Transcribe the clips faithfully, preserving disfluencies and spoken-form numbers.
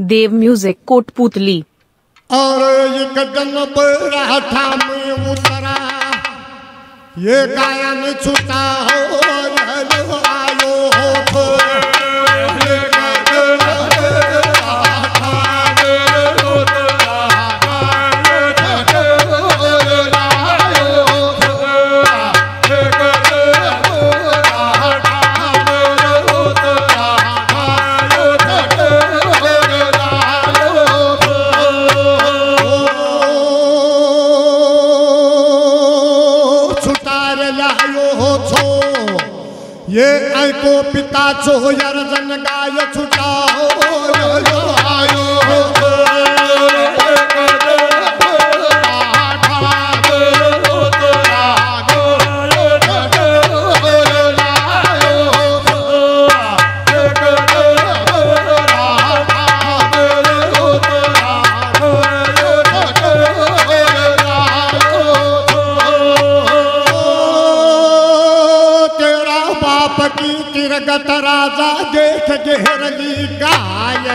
देव music Kotputli. और एक दिन बड़ा था मैं उतरा, ये गायन छूटा हो आयो हो, ये आई को पिता छो यार जन गाय छुटा हो तिरगत राजा देख गहरगी गाय।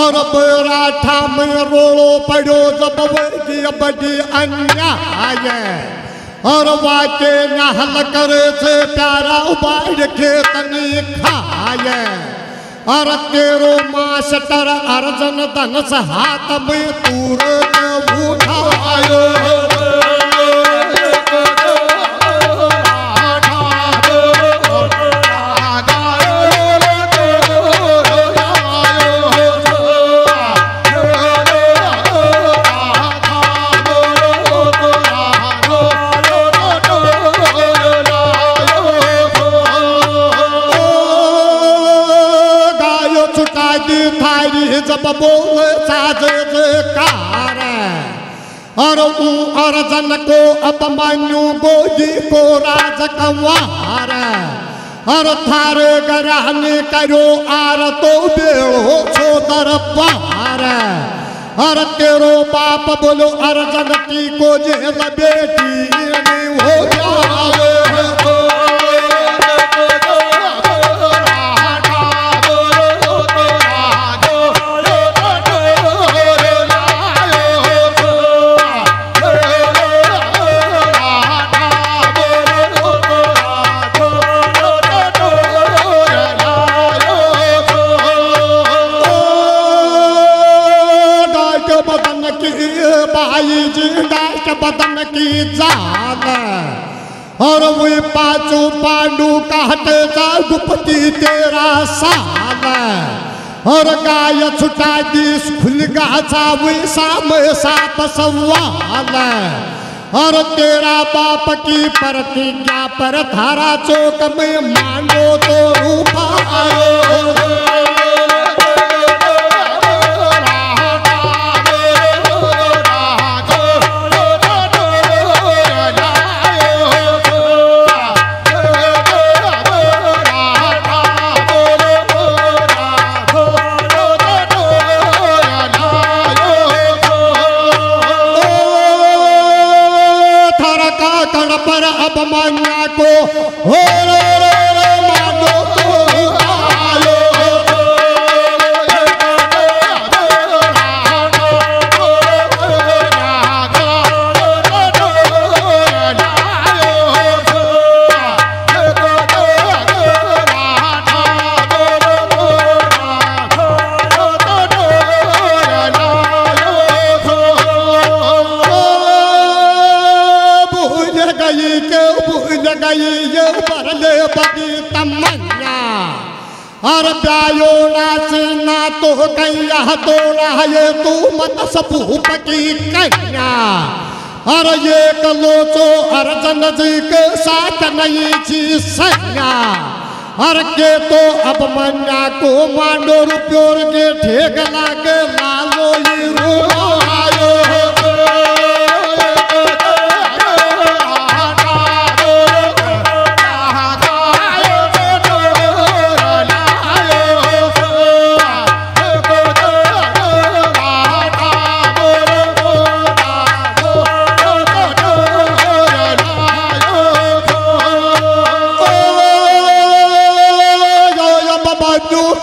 और पराठा में रोलो पड़ो जब बड़ी बड़ी अन्याय। और वाके नहल करे से प्यारा उबाड़ के तनी खाय। और तेरो मास्टर अर्जन धन हाथ में तूर उठायो। जब बोल साजकार और ऊ अर्जन को अपमान्यू गोदी को राज कंवार। और थारे गराने करो आर तो बेड़ो छो दरबार। और तेरो बाप बोलो अर्जन की को जे बेटी हो जाओ। भाई जी डाट बदन की जान। और वे पाचो पांडू कहते जा गुप्ती तेरा साल। और गाय छुटा दी खुल गाछा वे साम साप सवाल। और तेरा बाप की प्रतिज्ञा पर धारा चौक में मानो तो रूप आयो। पर अब मान्या को हो रे रे रे मानो तो आयो। ये बरले बड़ी तमन्ना और प्यायो नाचना तो कैया तो रहे तू मत सपूप की कैया। और ये कलोचो अर्जन जी के साथ नहीं थी सैया। और के तो अब मन्ना को मांडो रुपयोर के ठेगला के लालो ये रो आयो।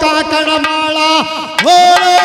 काकड़ माला हो।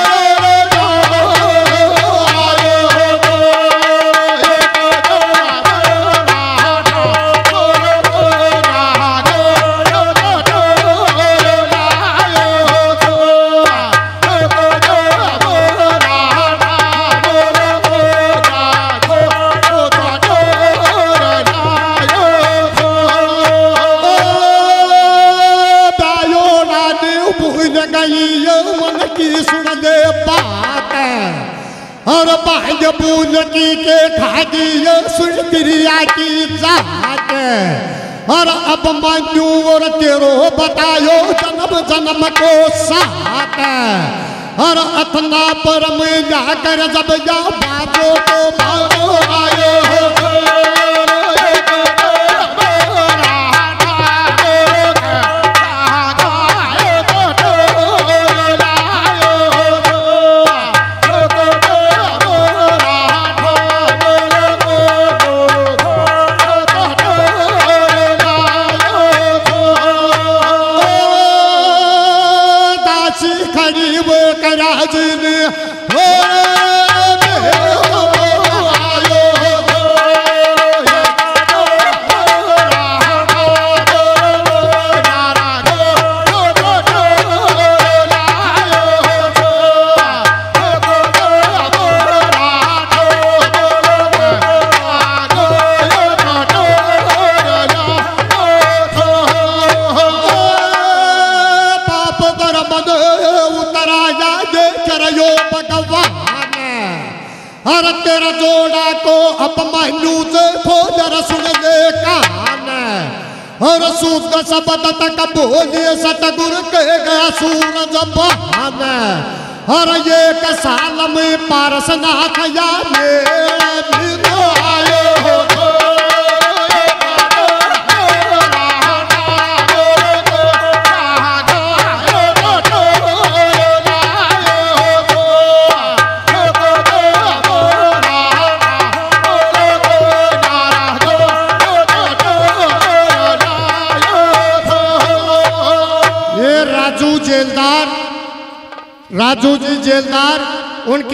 और बाज बूल की के खा दिए सुनक्रिया की जात। और अब मानू और तेरो बतायो जन्म जन्म को साथ। और अथना पर मैं जाकर जब जा बाजो को मारो आयो हो। सतगुर के गया सूरज बहान। हर एक साल में पारसनाथ या राजू जी जेलदार, उनके